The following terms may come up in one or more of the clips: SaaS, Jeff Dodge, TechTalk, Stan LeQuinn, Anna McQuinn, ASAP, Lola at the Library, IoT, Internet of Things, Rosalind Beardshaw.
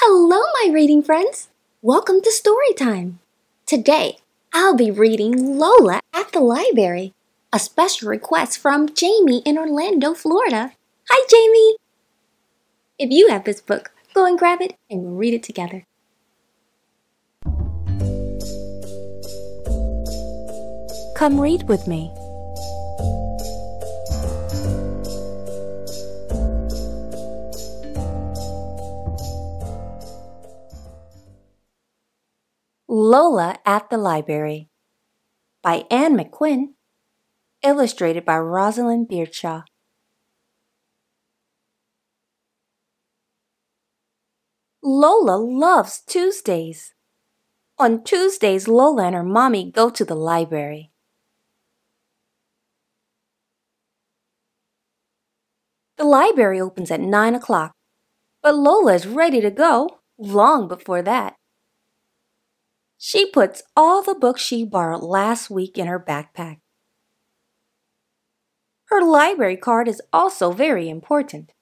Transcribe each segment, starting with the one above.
Hello, my reading friends! Welcome to Storytime! Today, I'll be reading Lola at the Library, a special request from Jamie in Orlando, Florida. Hi, Jamie! If you have this book, go and grab it and we'll read it together. Come read with me. Lola at the Library by Anna McQuinn, illustrated by Rosalind Beardshaw. Lola loves Tuesdays. On Tuesdays, Lola and her mommy go to the library. The library opens at 9 o'clock, but Lola is ready to go long before that. She puts all the books she borrowed last week in her backpack. Her library card is also very important.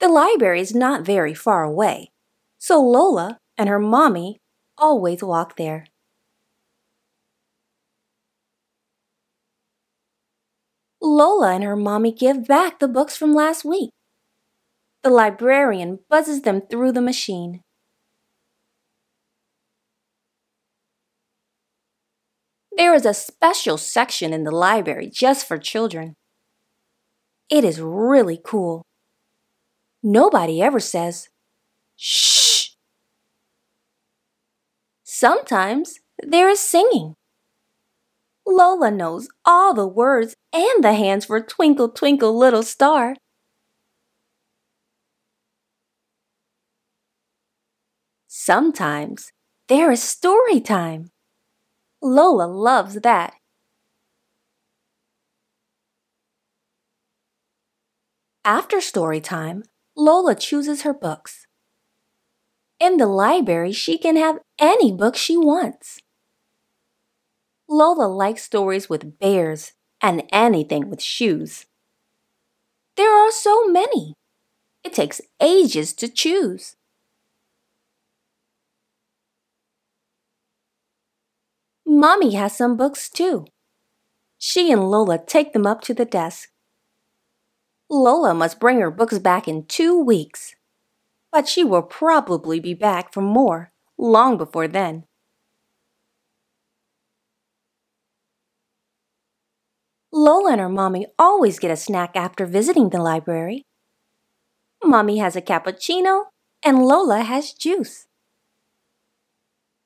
The library is not very far away, so Lola and her mommy always walk there. Lola and her mommy give back the books from last week. The librarian buzzes them through the machine. There is a special section in the library just for children. It is really cool. Nobody ever says, "Shh." Sometimes there is singing. Lola knows all the words and the hands for "Twinkle, Twinkle, Little Star." Sometimes there is story time. Lola loves that. After story time, Lola chooses her books. In the library, she can have any book she wants. Lola likes stories with bears and anything with shoes. There are so many. It takes ages to choose. Mommy has some books too. She and Lola take them up to the desk. Lola must bring her books back in 2 weeks, but she will probably be back for more long before then. Lola and her mommy always get a snack after visiting the library. Mommy has a cappuccino and Lola has juice.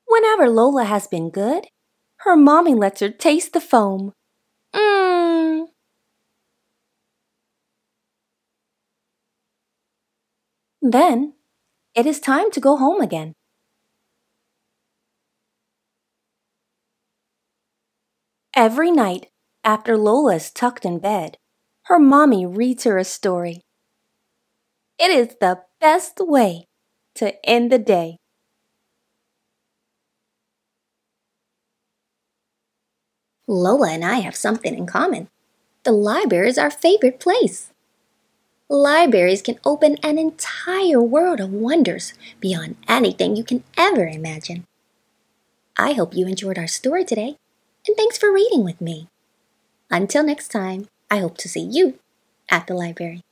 Whenever Lola has been good, her mommy lets her taste the foam. Mmm! Then, it is time to go home again. Every night, after Lola is tucked in bed, her mommy reads her a story. It is the best way to end the day. Lola and I have something in common. The library is our favorite place. Libraries can open an entire world of wonders beyond anything you can ever imagine. I hope you enjoyed our story today, and thanks for reading with me. Until next time, I hope to see you at the library.